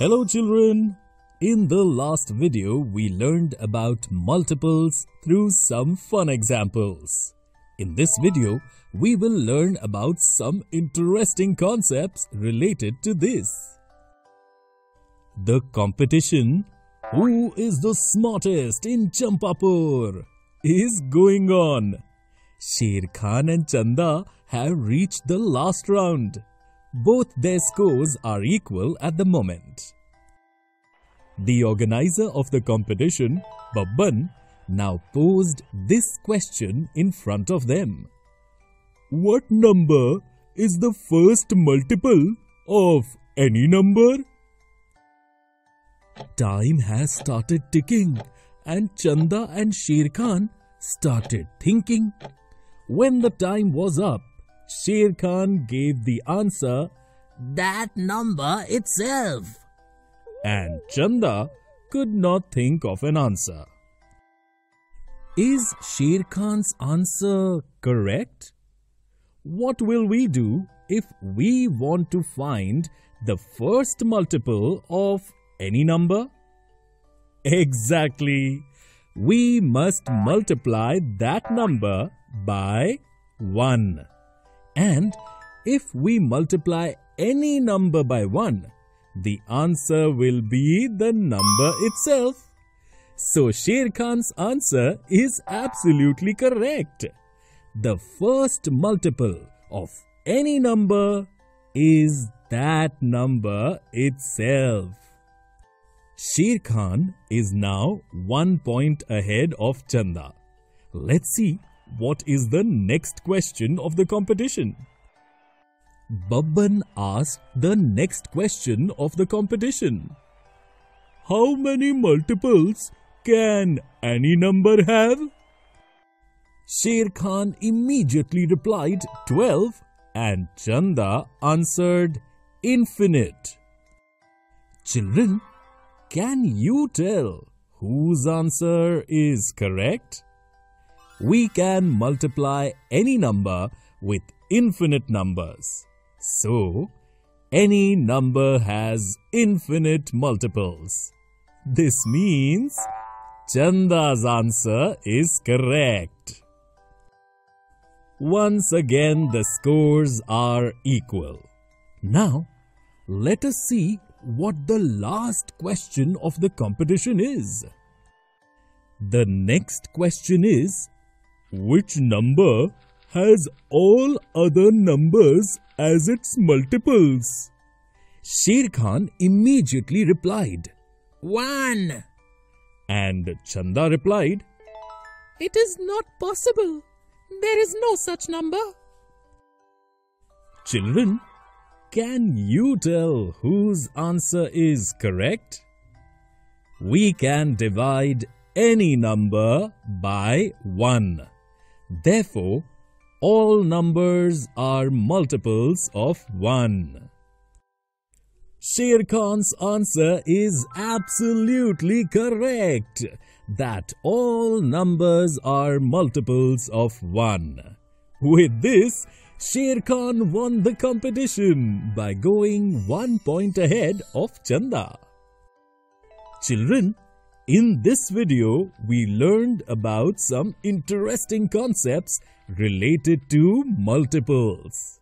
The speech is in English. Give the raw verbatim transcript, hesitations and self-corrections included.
Hello children! In the last video, we learned about multiples through some fun examples. In this video, we will learn about some interesting concepts related to this. The competition, who is the smartest in Champapur, is going on. Sher Khan and Chanda have reached the last round. Both their scores are equal at the moment. The organizer of the competition, Babban, now posed this question in front of them. What number is the first multiple of any number? Time has started ticking and Chanda and Sher Khan started thinking. When the time was up, Sher Khan gave the answer, that number itself. And Chanda could not think of an answer. Is Sher Khan's answer correct? What will we do if we want to find the first multiple of any number? Exactly. We must multiply that number by one. And if we multiply any number by one, the answer will be the number itself. So Sher Khan's answer is absolutely correct. The first multiple of any number is that number itself. Sher Khan is now one point ahead of Chanda. Let's see. What is the next question of the competition? Babban asked the next question of the competition. How many multiples can any number have? Sher Khan immediately replied twelve and Chanda answered infinite. Children, can you tell whose answer is correct? We can multiply any number with infinite numbers. So, any number has infinite multiples. This means Chanda's answer is correct. Once again, the scores are equal. Now, let us see what the last question of the competition is. The next question is, which number has all other numbers as its multiples? Sher Khan immediately replied, one. And Chanda replied, it is not possible. There is no such number. Children, can you tell whose answer is correct? We can divide any number by one. Therefore, all numbers are multiples of one. Sher Khan's answer is absolutely correct, that all numbers are multiples of one. With this, Sher Khan won the competition by going one point ahead of Chanda. Children, in this video, we learned about some interesting concepts related to multiples.